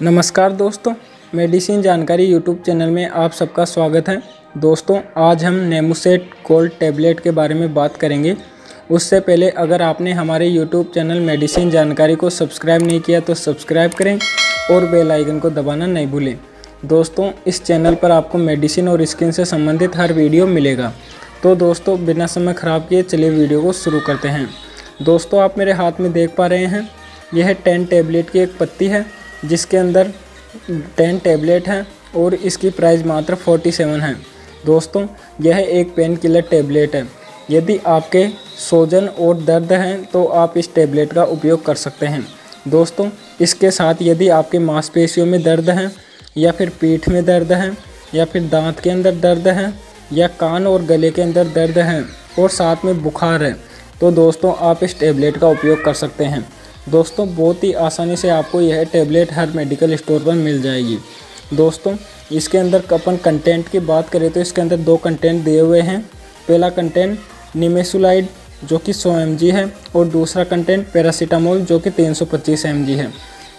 नमस्कार दोस्तों, मेडिसिन जानकारी यूट्यूब चैनल में आप सबका स्वागत है। दोस्तों, आज हम नेमुसेट गोल्ड टैबलेट के बारे में बात करेंगे। उससे पहले अगर आपने हमारे यूट्यूब चैनल मेडिसिन जानकारी को सब्सक्राइब नहीं किया तो सब्सक्राइब करें और बेल आइकन को दबाना नहीं भूलें। दोस्तों, इस चैनल पर आपको मेडिसिन और स्किन से संबंधित हर वीडियो मिलेगा। तो दोस्तों, बिना समय ख़राब किए चलिए वीडियो को शुरू करते हैं। दोस्तों, आप मेरे हाथ में देख पा रहे हैं, यह 10 टैबलेट की एक पत्ती है जिसके अंदर 10 टैबलेट हैं और इसकी प्राइस मात्र 47 है। दोस्तों, यह एक पेन किलर टैबलेट है। यदि आपके सूजन और दर्द हैं तो आप इस टैबलेट का उपयोग कर सकते हैं। दोस्तों, इसके साथ यदि आपके मांसपेशियों में दर्द है या फिर पीठ में दर्द है या फिर दांत के अंदर दर्द है या कान और गले के अंदर दर्द है और साथ में बुखार है तो दोस्तों आप इस टैबलेट का उपयोग कर सकते हैं। दोस्तों, बहुत ही आसानी से आपको यह टैबलेट हर मेडिकल स्टोर पर मिल जाएगी। दोस्तों, इसके अंदर अपन कंटेंट की बात करें तो इसके अंदर 2 कंटेंट दिए हुए हैं। पहला कंटेंट निमेसुलाइड जो कि 100 mg है और दूसरा कंटेंट पैरासीटामोल जो कि 325 mg है।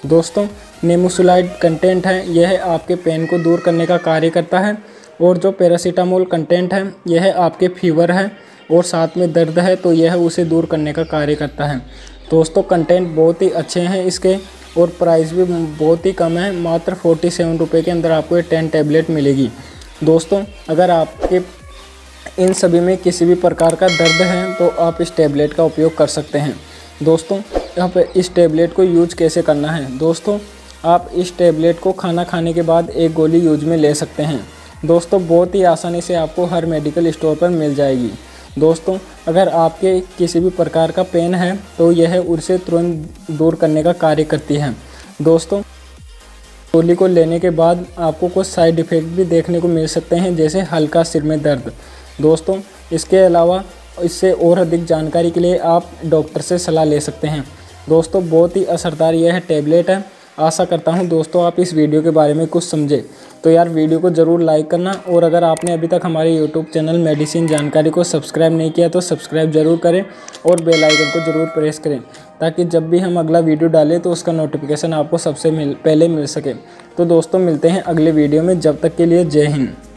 दोस्तों, नेमुसुलाइड कंटेंट है, यह आपके पेन को दूर करने का कार्य करता है और जो पैरासीटामोल कंटेंट है यह आपके फीवर है और साथ में दर्द है तो यह उसे दूर करने का कार्य करता है। दोस्तों, कंटेंट बहुत ही अच्छे हैं इसके और प्राइस भी बहुत ही कम है, मात्र 47 रुपये के अंदर आपको ये 10 टैबलेट मिलेगी। दोस्तों, अगर आपके इन सभी में किसी भी प्रकार का दर्द है तो आप इस टैबलेट का उपयोग कर सकते हैं। दोस्तों, आप इस टैबलेट को यूज कैसे करना है? दोस्तों, आप इस टैबलेट को खाना खाने के बाद 1 गोली यूज में ले सकते हैं। दोस्तों, बहुत ही आसानी से आपको हर मेडिकल स्टोर पर मिल जाएगी। दोस्तों, अगर आपके किसी भी प्रकार का पेन है तो यह उसे तुरंत दूर करने का कार्य करती है। दोस्तों, गोली को लेने के बाद आपको कुछ साइड इफ़ेक्ट भी देखने को मिल सकते हैं, जैसे हल्का सिर में दर्द। दोस्तों, इसके अलावा इससे और अधिक जानकारी के लिए आप डॉक्टर से सलाह ले सकते हैं। दोस्तों, बहुत ही असरदार यह टैबलेट है। आशा करता हूं दोस्तों आप इस वीडियो के बारे में कुछ समझे। तो यार, वीडियो को ज़रूर लाइक करना और अगर आपने अभी तक हमारे यूट्यूब चैनल मेडिसिन जानकारी को सब्सक्राइब नहीं किया तो सब्सक्राइब ज़रूर करें और बेल आइकन को ज़रूर प्रेस करें ताकि जब भी हम अगला वीडियो डालें तो उसका नोटिफिकेशन आपको सबसे पहले मिल सके। तो दोस्तों, मिलते हैं अगले वीडियो में। जब तक के लिए जय हिंद।